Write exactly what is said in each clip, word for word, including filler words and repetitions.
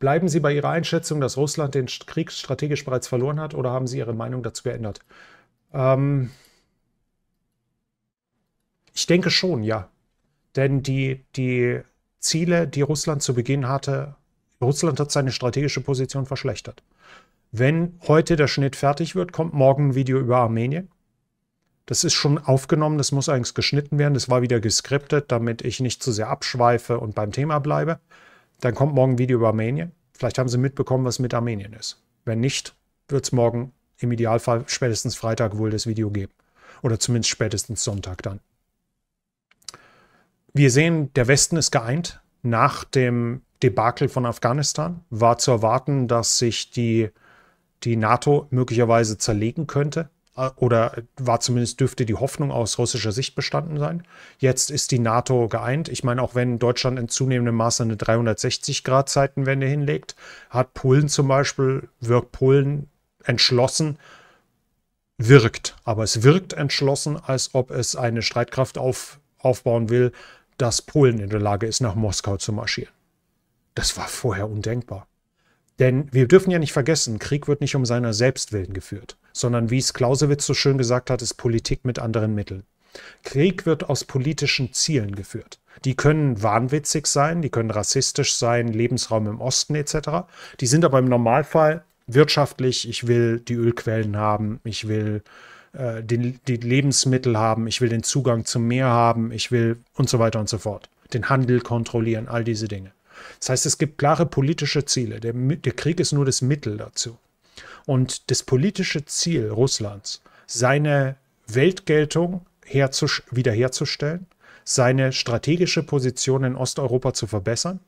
Bleiben Sie bei Ihrer Einschätzung, dass Russland den Krieg strategisch bereits verloren hat, oder haben Sie Ihre Meinung dazu geändert? Ähm ich denke schon, ja. Denn die, die Ziele, die Russland zu Beginn hatte, Russland hat seine strategische Position verschlechtert. Wenn heute der Schnitt fertig wird, kommt morgen ein Video über Armenien. Das ist schon aufgenommen, das muss eigentlich geschnitten werden. Das war wieder geskriptet, damit ich nicht zu sehr abschweife und beim Thema bleibe. Dann kommt morgen ein Video über Armenien. Vielleicht haben Sie mitbekommen, was mit Armenien ist. Wenn nicht, wird es morgen im Idealfall spätestens Freitag wohl das Video geben. Oder zumindest spätestens Sonntag dann. Wir sehen, der Westen ist geeint. Nach dem Debakel von Afghanistan war zu erwarten, dass sich die, die NATO möglicherweise zerlegen könnte. Oder war zumindest, dürfte die Hoffnung aus russischer Sicht bestanden sein. Jetzt ist die NATO geeint. Ich meine, auch wenn Deutschland in zunehmendem Maße eine dreihundertsechzig Grad Zeitenwende hinlegt, hat Polen zum Beispiel, wirkt Polen entschlossen, wirkt. Aber es wirkt entschlossen, als ob es eine Streitkraft auf, aufbauen will, dass Polen in der Lage ist, nach Moskau zu marschieren. Das war vorher undenkbar. Denn wir dürfen ja nicht vergessen, Krieg wird nicht um seiner selbst willen geführt, sondern wie es Klausewitz so schön gesagt hat, ist Politik mit anderen Mitteln. Krieg wird aus politischen Zielen geführt. Die können wahnwitzig sein, die können rassistisch sein, Lebensraum im Osten et cetera. Die sind aber im Normalfall wirtschaftlich, ich will die Ölquellen haben, ich will äh, die, die Lebensmittel haben, ich will den Zugang zum Meer haben, ich will und so weiter und so fort. Den Handel kontrollieren, all diese Dinge. Das heißt, es gibt klare politische Ziele. Der, der Krieg ist nur das Mittel dazu. Und das politische Ziel Russlands, seine Weltgeltung wiederherzustellen, seine strategische Position in Osteuropa zu verbessern,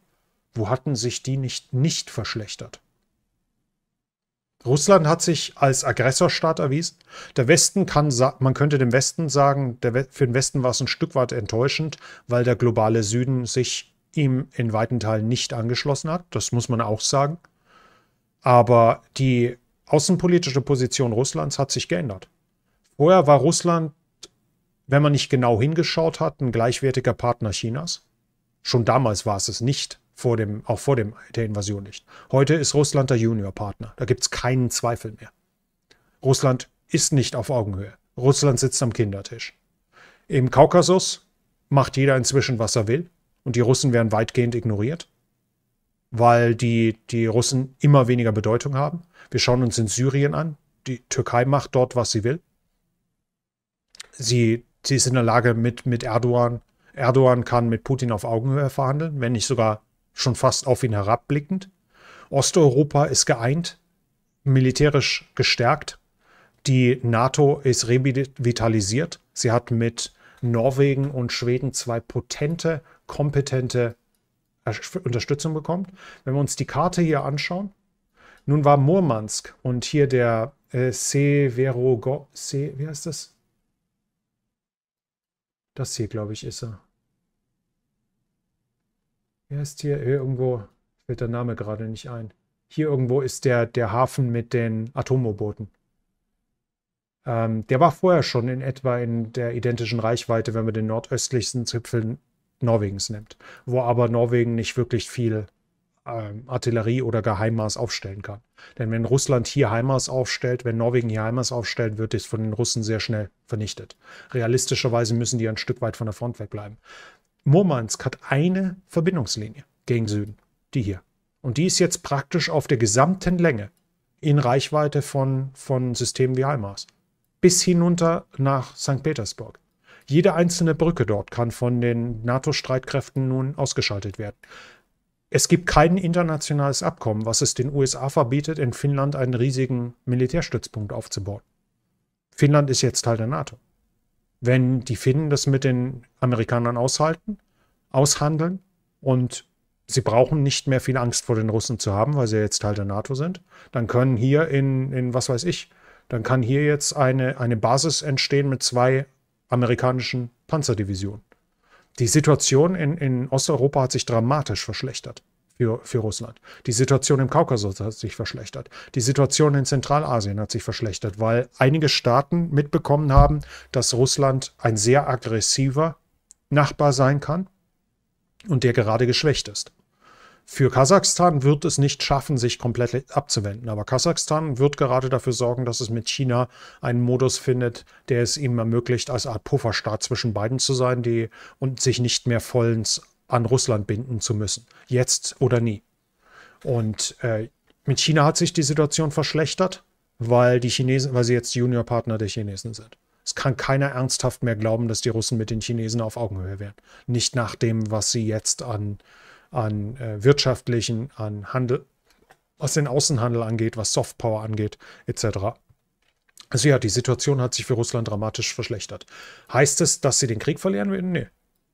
wo hatten sich die nicht, nicht verschlechtert? Russland hat sich als Aggressorstaat erwiesen. Der Westen kann, man könnte dem Westen sagen, der, für den Westen war es ein Stück weit enttäuschend, weil der globale Süden sich ihm in weiten Teilen nicht angeschlossen hat. Das muss man auch sagen. Aber die außenpolitische Position Russlands hat sich geändert. Vorher war Russland, wenn man nicht genau hingeschaut hat, ein gleichwertiger Partner Chinas. Schon damals war es es nicht, vor dem, auch vor dem, der Invasion nicht. Heute ist Russland der Juniorpartner. Da gibt es keinen Zweifel mehr. Russland ist nicht auf Augenhöhe. Russland sitzt am Kindertisch. Im Kaukasus macht jeder inzwischen, was er will. Und die Russen werden weitgehend ignoriert, weil die, die Russen immer weniger Bedeutung haben. Wir schauen uns in Syrien an. Die Türkei macht dort, was sie will. Sie, sie ist in der Lage mit, mit Erdogan. Erdogan kann mit Putin auf Augenhöhe verhandeln, wenn nicht sogar schon fast auf ihn herabblickend. Osteuropa ist geeint, militärisch gestärkt. Die NATO ist revitalisiert. Sie hat mit Norwegen und Schweden zwei potente, kompetente Unterstützung bekommt. Wenn wir uns die Karte hier anschauen, nun war Murmansk und hier der äh, Severogor, Se, wie heißt das? Das hier, glaube ich, ist er. Er ist hier, hier irgendwo, fällt der Name gerade nicht ein. Hier irgendwo ist der, der Hafen mit den Atom-U-Booten. Ähm, der war vorher schon in etwa in der identischen Reichweite, wenn wir den nordöstlichsten Zipfel Norwegens nimmt, wo aber Norwegen nicht wirklich viel ähm, Artillerie oder gar HIMARS aufstellen kann. Denn wenn Russland hier HIMARS aufstellt, wenn Norwegen hier HIMARS aufstellt, wird es von den Russen sehr schnell vernichtet. Realistischerweise müssen die ein Stück weit von der Front wegbleiben. Murmansk hat eine Verbindungslinie gegen Süden, die hier. Und die ist jetzt praktisch auf der gesamten Länge in Reichweite von, von Systemen wie HIMARS. Bis hinunter nach Sankt Petersburg. Jede einzelne Brücke dort kann von den NATO-Streitkräften nun ausgeschaltet werden. Es gibt kein internationales Abkommen, was es den U S A verbietet, in Finnland einen riesigen Militärstützpunkt aufzubauen. Finnland ist jetzt Teil der NATO. Wenn die Finnen das mit den Amerikanern aushalten, aushandeln und sie brauchen nicht mehr viel Angst vor den Russen zu haben, weil sie jetzt Teil der NATO sind, dann können hier in, in was weiß ich, dann kann hier jetzt eine, eine Basis entstehen mit zwei amerikanischen Panzerdivision. Die Situation in, in Osteuropa hat sich dramatisch verschlechtert für, für Russland. Die Situation im Kaukasus hat sich verschlechtert. Die Situation in Zentralasien hat sich verschlechtert, weil einige Staaten mitbekommen haben, dass Russland ein sehr aggressiver Nachbar sein kann und der gerade geschwächt ist. Für Kasachstan wird es nicht schaffen, sich komplett abzuwenden. Aber Kasachstan wird gerade dafür sorgen, dass es mit China einen Modus findet, der es ihm ermöglicht, als Art Pufferstaat zwischen beiden zu sein die, und sich nicht mehr vollends an Russland binden zu müssen. Jetzt oder nie. Und äh, mit China hat sich die Situation verschlechtert, weil die Chinesen, weil sie jetzt Juniorpartner der Chinesen sind. Es kann keiner ernsthaft mehr glauben, dass die Russen mit den Chinesen auf Augenhöhe wären. Nicht nach dem, was sie jetzt an, an äh, wirtschaftlichen, an Handel, was den Außenhandel angeht, was Softpower angeht, et cetera. Also ja, die Situation hat sich für Russland dramatisch verschlechtert. Heißt es, dass sie den Krieg verlieren werden? Nee.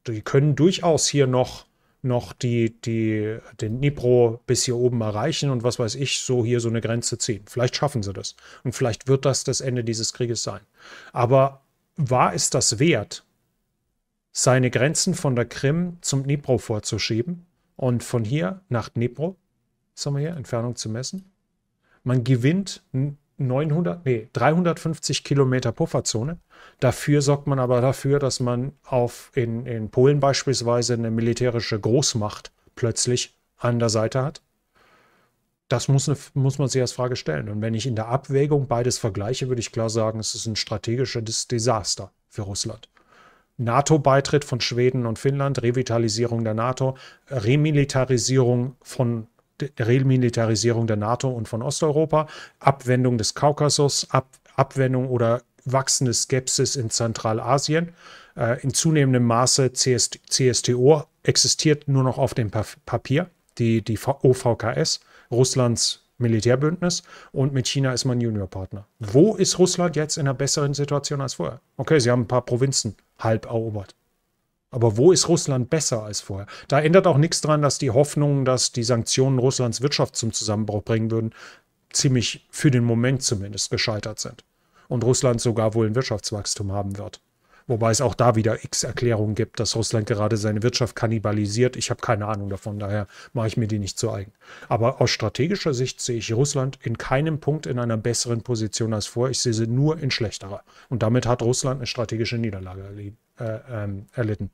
Die können durchaus hier noch, noch die, die, den Dnipro bis hier oben erreichen und was weiß ich, so hier so eine Grenze ziehen. Vielleicht schaffen sie das. Und vielleicht wird das das Ende dieses Krieges sein. Aber war es das wert, seine Grenzen von der Krim zum Dnipro vorzuschieben und von hier nach Dnipro, was haben wir hier, Entfernung zu messen? Man gewinnt neunhundert, nee, dreihundertfünfzig Kilometer Pufferzone. Dafür sorgt man aber dafür, dass man auf in, in Polen beispielsweise eine militärische Großmacht plötzlich an der Seite hat. Das muss, eine, muss man sich als Frage stellen. Und wenn ich in der Abwägung beides vergleiche, würde ich klar sagen, es ist ein strategisches Desaster für Russland. NATO-Beitritt von Schweden und Finnland, Revitalisierung der NATO, Remilitarisierung von Remilitarisierung der NATO und von Osteuropa, Abwendung des Kaukasus, Ab Abwendung oder wachsende Skepsis in Zentralasien. Äh, in zunehmendem Maße C S T O existiert nur noch auf dem pa Papier, die, die O V K S, Russlands Militärbündnis. Und mit China ist man Juniorpartner. Wo ist Russland jetzt in einer besseren Situation als vorher? Okay, sie haben ein paar Provinzen halb erobert. Aber wo ist Russland besser als vorher? Da ändert auch nichts dran, dass die Hoffnung, dass die Sanktionen Russlands Wirtschaft zum Zusammenbruch bringen würden, ziemlich für den Moment zumindest gescheitert sind. Und Russland sogar wohl ein Wirtschaftswachstum haben wird. Wobei es auch da wieder x Erklärungen gibt, dass Russland gerade seine Wirtschaft kannibalisiert. Ich habe keine Ahnung davon, daher mache ich mir die nicht zu eigen. Aber aus strategischer Sicht sehe ich Russland in keinem Punkt in einer besseren Position als vorher. Ich sehe sie nur in schlechterer. Und damit hat Russland eine strategische Niederlage erleben. Äh, ähm, erlitten.